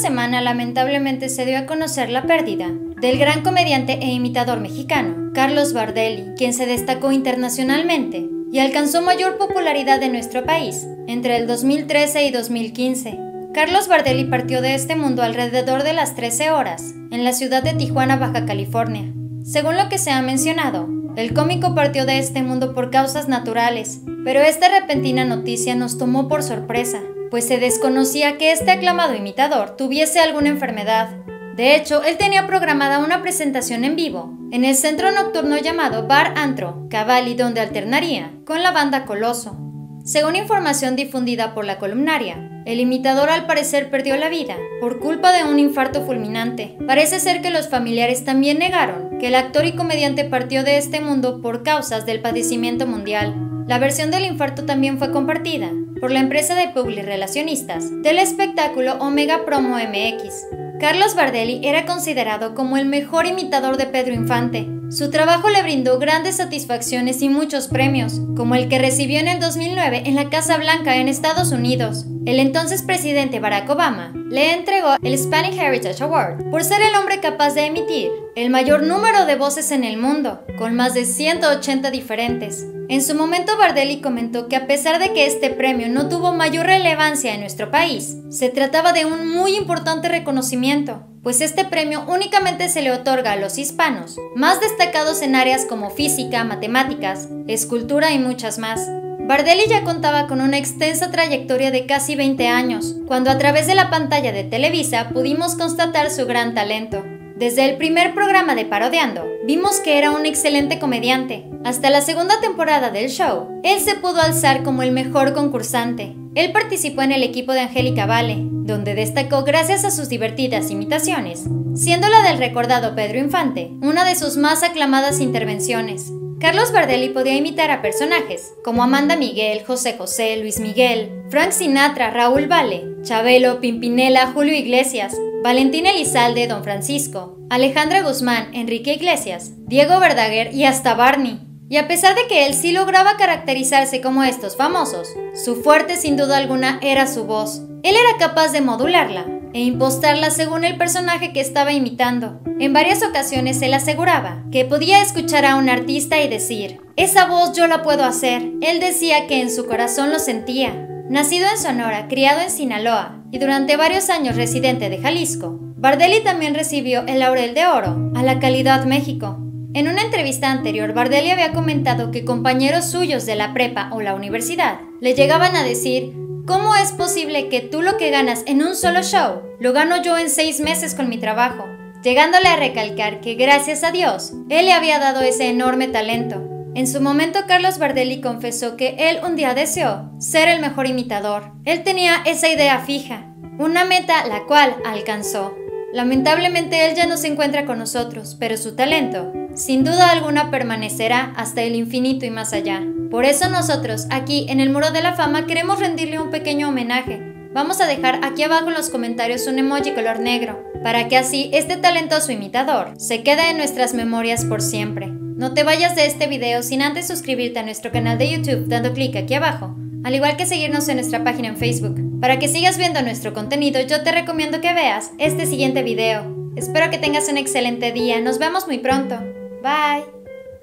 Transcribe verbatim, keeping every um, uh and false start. semana lamentablemente se dio a conocer la pérdida del gran comediante e imitador mexicano, Carlos Bardelli, quien se destacó internacionalmente y alcanzó mayor popularidad en nuestro país entre el dos mil trece y dos mil quince. Carlos Bardelli partió de este mundo alrededor de las trece horas, en la ciudad de Tijuana, Baja California. Según lo que se ha mencionado, el cómico partió de este mundo por causas naturales, pero esta repentina noticia nos tomó por sorpresa, pues se desconocía que este aclamado imitador tuviese alguna enfermedad. De hecho, él tenía programada una presentación en vivo en el centro nocturno llamado Bar Antro Cavalli, donde alternaría con la banda Coloso. Según información difundida por la columnaria, el imitador al parecer perdió la vida por culpa de un infarto fulminante. Parece ser que los familiares también negaron que el actor y comediante partió de este mundo por causas del padecimiento mundial. La versión del infarto también fue compartida por la empresa de publirelacionistas del espectáculo Omega Promo M X. Carlos Bardelli era considerado como el mejor imitador de Pedro Infante. Su trabajo le brindó grandes satisfacciones y muchos premios, como el que recibió en el dos mil nueve en la Casa Blanca en Estados Unidos. El entonces presidente Barack Obama le entregó el Hispanic Heritage Award por ser el hombre capaz de emitir el mayor número de voces en el mundo, con más de ciento ochenta diferentes. En su momento, Bardelli comentó que a pesar de que este premio no tuvo mayor relevancia en nuestro país, se trataba de un muy importante reconocimiento, pues este premio únicamente se le otorga a los hispanos más destacados en áreas como física, matemáticas, escultura y muchas más. Bardelli ya contaba con una extensa trayectoria de casi veinte años, cuando a través de la pantalla de Televisa pudimos constatar su gran talento. Desde el primer programa de Parodiando, vimos que era un excelente comediante. Hasta la segunda temporada del show, él se pudo alzar como el mejor concursante. Él participó en el equipo de Angélica Vale, donde destacó gracias a sus divertidas imitaciones, siendo la del recordado Pedro Infante una de sus más aclamadas intervenciones. Carlos Bardelli podía imitar a personajes como Amanda Miguel, José José, Luis Miguel, Frank Sinatra, Raúl Vale, Chabelo, Pimpinela, Julio Iglesias, Valentín Elizalde, Don Francisco, Alejandra Guzmán, Enrique Iglesias, Diego Verdaguer y hasta Barney. Y a pesar de que él sí lograba caracterizarse como estos famosos, su fuerte sin duda alguna era su voz. Él era capaz de modularla e impostarla según el personaje que estaba imitando. En varias ocasiones él aseguraba que podía escuchar a un artista y decir, «Esa voz yo la puedo hacer». Él decía que en su corazón lo sentía. Nacido en Sonora, criado en Sinaloa, y durante varios años residente de Jalisco, Bardelli también recibió el Laurel de Oro a la Calidad México. En una entrevista anterior, Bardelli había comentado que compañeros suyos de la prepa o la universidad le llegaban a decir, ¿cómo es posible que tú lo que ganas en un solo show lo gano yo en seis meses con mi trabajo? Llegándole a recalcar que gracias a Dios, él le había dado ese enorme talento. En su momento, Carlos Bardelli confesó que él un día deseó ser el mejor imitador. Él tenía esa idea fija, una meta la cual alcanzó. Lamentablemente él ya no se encuentra con nosotros, pero su talento, sin duda alguna, permanecerá hasta el infinito y más allá. Por eso nosotros, aquí en el Muro de la Fama, queremos rendirle un pequeño homenaje. Vamos a dejar aquí abajo en los comentarios un emoji color negro, para que así este talentoso imitador se quede en nuestras memorias por siempre. No te vayas de este video sin antes suscribirte a nuestro canal de YouTube dando clic aquí abajo, al igual que seguirnos en nuestra página en Facebook. Para que sigas viendo nuestro contenido, yo te recomiendo que veas este siguiente video. Espero que tengas un excelente día, nos vemos muy pronto. Bye.